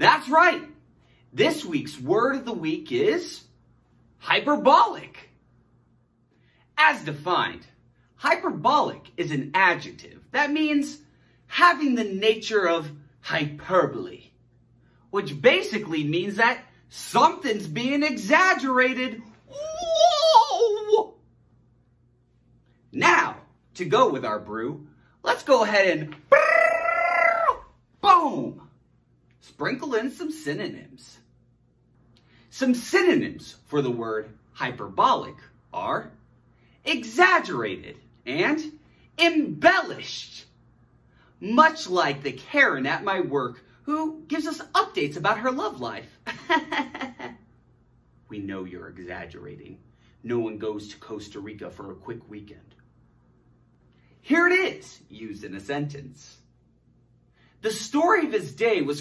That's right. This week's word of the week is hyperbolic. As defined, hyperbolic is an adjective that means having the nature of hyperbole, which basically means that something's being exaggerated. Whoa! Now, to go with our brew, let's go ahead and boom! Sprinkle in some synonyms. Some synonyms for the word hyperbolic are exaggerated and embellished. Much like the Karen at my work who gives us updates about her love life. We know you're exaggerating. No one goes to Costa Rica for a quick weekend. Here it is, used in a sentence. The story of his day was